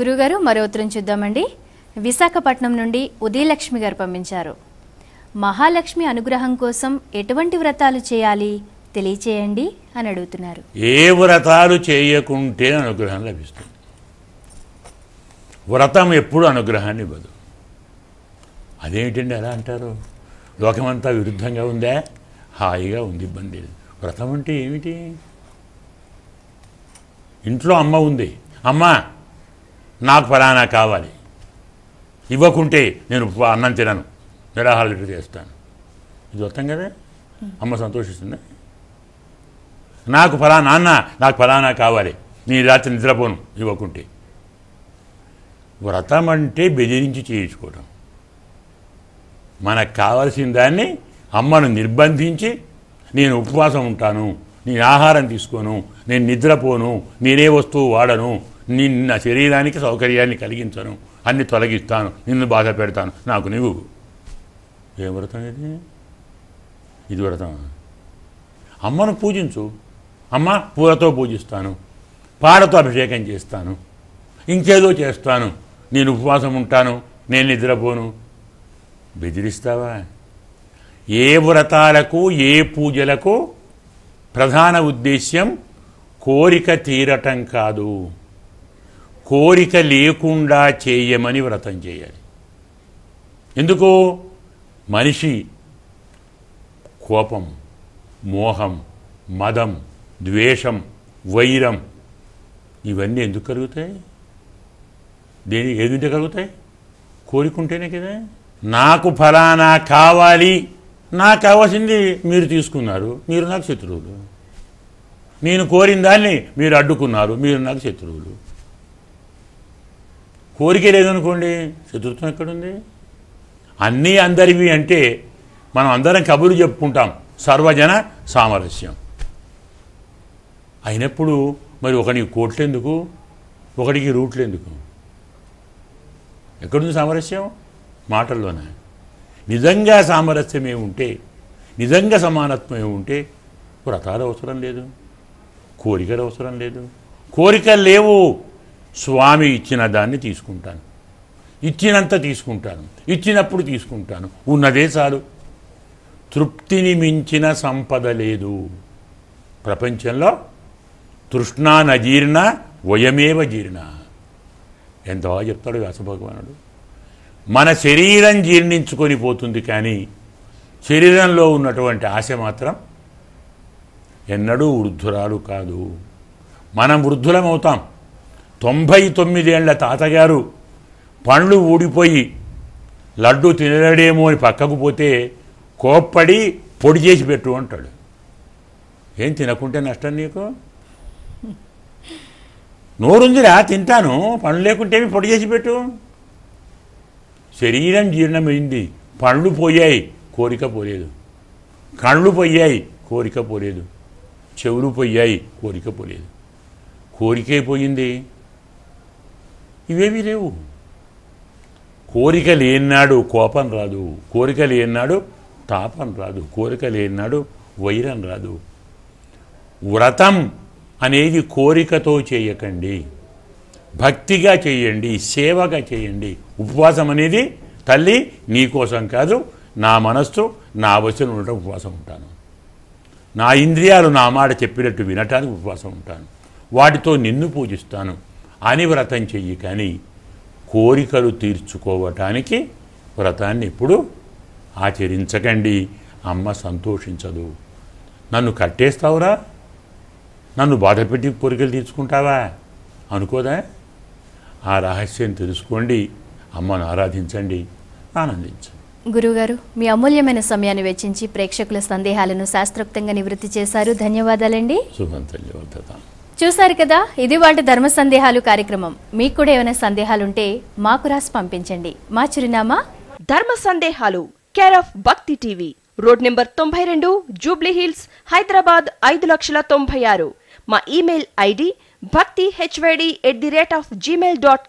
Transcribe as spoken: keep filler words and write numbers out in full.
గురుగారు మరో ఉత్తరం చూద్దామండి. విశాఖపట్నం నుండి ఉదయలక్ష్మి గారు పంపించారు. మహాలక్ష్మి అనుగ్రహం కోసం ఎటువంటి వ్రతాలు చేయాలి తెలియజేయండి అని అడుగుతున్నారు. ఏ వ్రతాలు చేయకుంటే అనుగ్రహం లభిస్తుంది? వ్రతం ఎప్పుడు అనుగ్రహాన్ని ఇవ్వదు. అదేంటండి అలా అంటారు? లోకమంతా విరుద్ధంగా ఉందా? హాయిగా ఉంది, ఇబ్బంది లేదు. వ్రతం అంటే ఏమిటి? ఇంట్లో అమ్మ ఉంది, అమ్మ నాకు ఫలానా కావాలి, ఇవ్వకుంటే నేను అన్నం తినను, నిరాహారం చేస్తాను, ఇది వ్రతం కదా? అమ్మ సంతోషిస్తుందా? నాకు ఫలానా నాన్న నాకు ఫలానా కావాలి, నీ రాత్రి నిద్రపోను ఇవ్వకుంటే. వ్రతం అంటే బెదిరించి చేయించుకోవడం. మనకు కావాల్సిన దాన్ని అమ్మను నిర్బంధించి నేను ఉపవాసం ఉంటాను, నేను ఆహారం తీసుకోను, నేను నిద్రపోను, నేనే వస్తువు వాడను, నిన్న శరీరానికి సౌకర్యాన్ని కలిగించను, అన్ని తొలగిస్తాను, నిన్ను బాధ పెడతాను, నాకు నువ్వు. ఏ వ్రతం ఇది? ఇది వ్రతం. అమ్మను పూజించు, అమ్మ పూలతో పూజిస్తాను, పాలతో అభిషేకం చేస్తాను, ఇంకేదో చేస్తాను, నేను ఉపవాసం ఉంటాను, నేను నిద్రపోను, బెదిరిస్తావా? ఏ వ్రతాలకు ఏ పూజలకు ప్రధాన ఉద్దేశ్యం కోరిక తీరటం కాదు, కోరిక లేకుండా చేయమని వ్రతం చేయాలి. ఎందుకు? మనిషి కోపం, మోహం, మదం, ద్వేషం, వైరం ఇవన్నీ ఎందుకు కలుగుతాయి? దేని ఏదింటే కలుగుతాయి? కోరికుంటేనే కదా. నాకు ఫలానా కావాలి, నాకు కావాల్సింది మీరు తీసుకున్నారు, మీరు నాకు శత్రువులు. నేను కోరిన దాన్ని మీరు అడ్డుకున్నారు, మీరు నాకు శత్రువులు. కోరిక లేదనుకోండి, శత్రుత్వం ఎక్కడుంది? అన్నీ అందరివి అంటే మనం అందరం కబురు చెప్పుకుంటాం, సర్వజన సామరస్యం అయినప్పుడు మరి ఒకడికి కోట్లు ఎందుకు, ఒకడికి రూట్లు ఎందుకు? ఎక్కడుంది సామరస్యం? మాటల్లోనే. నిజంగా సామరస్యం ఏముంటే, నిజంగా సమానత్వం ఏముంటే వ్రతాలు అవసరం లేదు, కోరికలు అవసరం లేదు. కోరికలు లేవు, స్వామి ఇచ్చిన దాన్ని తీసుకుంటాను, ఇచ్చినంత తీసుకుంటాను, ఇచ్చినప్పుడు తీసుకుంటాను, ఉన్నదే చాలు. తృప్తిని మించిన సంపద లేదు ప్రపంచంలో. తృష్ణా నజీర్ణ వయమేవ జీర్ణ. ఎంత బాగా చెప్తాడు వ్యాసభగవానుడు. మన శరీరం జీర్ణించుకొని పోతుంది కానీ శరీరంలో ఉన్నటువంటి ఆశ మాత్రం ఎన్నడూ వృద్ధురాలు కాదు. మనం వృద్ధులమవుతాం. తొంభై తొమ్మిదేళ్ల తాతగారు పండ్లు ఊడిపోయి లడ్డు తినలేడేమో అని పక్కకు పోతే కోప్పడి పొడి చేసి పెట్టు అంటాడు. ఏం తినకుంటే నష్టం నీకు? నోరుందిరా తింటాను, పండ్లు లేకుంటేమి పొడి చేసి పెట్టు. శరీరం జీర్ణమైంది, పండ్లు పోయాయి, కోరిక పోలేదు. కళ్ళు పోయాయి, కోరిక పోలేదు. చెవులు పోయాయి, కోరిక పోలేదు. కోరికే పోయింది, ఇవేమీ లేవు. కోరిక లేనాడు కోపం రాదు, కోరిక లేనాడు తాపం రాదు, కోరిక లేనాడు వైరం రాదు. వ్రతం అనేది కోరికతో చేయకండి, భక్తిగా చేయండి, సేవగా చేయండి. ఉపవాసం అనేది తల్లి నీకోసం కాదు, నా మనస్సు నా అవసరం ఉండటం ఉపవాసం ఉంటాను, నా ఇంద్రియాలు నా మాట చెప్పినట్టు వినటానికి ఉపవాసం ఉంటాను, వాటితో నిన్ను పూజిస్తాను అని వ్రతం చెయ్యి. కానీ కోరికలు తీర్చుకోవటానికి వ్రతాన్ని ఎప్పుడు ఆచరించకండి. అమ్మ సంతోషించదు. నన్ను కట్టేస్తావురా, నన్ను బాధపెట్టి కోరికలు తీర్చుకుంటావా అనుకోదా? ఆ రహస్యం తెలుసుకోండి, అమ్మను ఆరాధించండి, ఆనందించండి. గురువుగారు, మీ అమూల్యమైన సమయాన్ని వెచ్చించి ప్రేక్షకుల సందేహాలను శాస్త్రోక్తంగా నివృత్తి చేశారు. ధన్యవాదాలండి. చూశారు కదా, ఇది వాళ్ళ ధర్మ సందేహాలు కార్యక్రమం. మీకు కూడా ఏమైనా సందేహాలుంటే మాకు రాసి పంపించండి. మా చిరునామా ధర్మ సందేహాలు, care of Bhakti TV, road number తొంభై రెండు, జూబ్లీ హిల్స్, హైదరాబాద్ ఐదు లక్షల తొంభై ఆరు. మా email ID Bhakti HYD at the rate of Gmail dot com.